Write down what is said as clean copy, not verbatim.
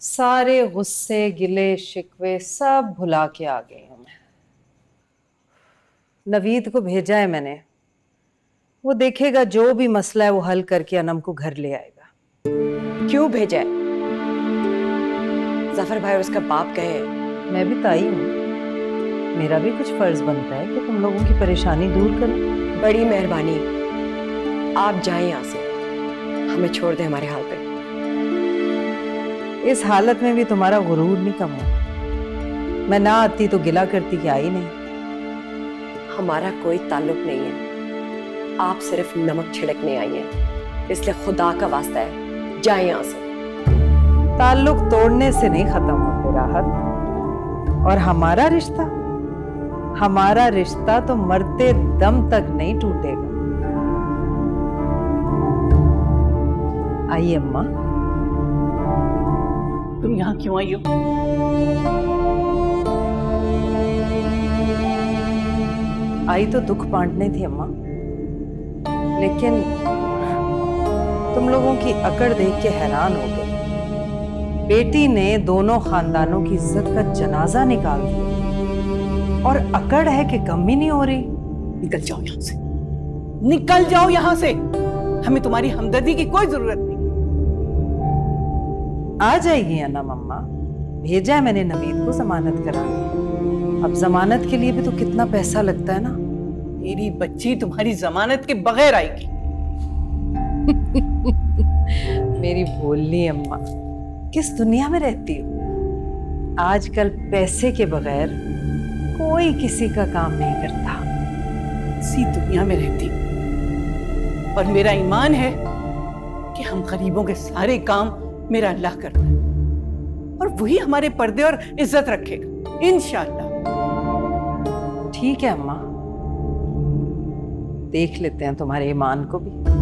सारे गुस्से गिले शिकवे सब भुला के आ गई हूँ मैं। नवीद को भेजा है मैंने, वो देखेगा जो भी मसला है वो हल करके अनम को घर ले आएगा। क्यों भेजा है? ज़फर भाई उसका बाप कहे। मैं भी ताई हूँ, मेरा भी कुछ फर्ज बनता है कि तुम लोगों की परेशानी दूर करो। बड़ी मेहरबानी, आप जाएं यहाँ से, हमें छोड़ दें हमारे हाल पे। इस हालत में भी तुम्हारा गुरूर नहीं कम हो। मैं ना आती तो गिला करती कि आई नहीं। हमारा कोई ताल्लुक नहीं है, आप सिर्फ नमक छिड़कने आई हैं, इसलिए खुदा का वास्ता है जाए यहाँ से। ताल्लुक तोड़ने से नहीं खत्म होते राहत, और हमारा रिश्ता तो मरते दम तक नहीं टूटेगा। आइए अम्मा। तुम यहाँ क्यों आई हो? आई तो दुख बांटने थी अम्मा, लेकिन तुम लोगों की अकड़ देख के हैरान हो गई। बेटी ने दोनों खानदानों की इज्जत का जनाजा निकाल दिया और अकड़ है कि कम ही नहीं हो रही। निकल जाओ यहाँ से, निकल जाओ यहाँ से, हमें तुम्हारी हमदर्दी की कोई जरूरत। आ जाएगी ना मम्मा, भेजा है मैंने नवीद को जमानत कराने। अब जमानत के लिए भी तो कितना पैसा लगता है ना। मेरी बच्ची तुम्हारी जमानत के बगैर आएगी। मेरी भोली अम्मा, किस दुनिया में रहती हो। आजकल पैसे के बगैर कोई किसी का काम नहीं करता। इसी दुनिया में रहती हूँ, और मेरा ईमान है कि हम गरीबों के सारे काम मेरा अल्लाह करता है, और वही हमारे पर्दे और इज्जत रखेगा इंशाअल्लाह। ठीक है अम्मा, देख लेते हैं तुम्हारे ईमान को भी।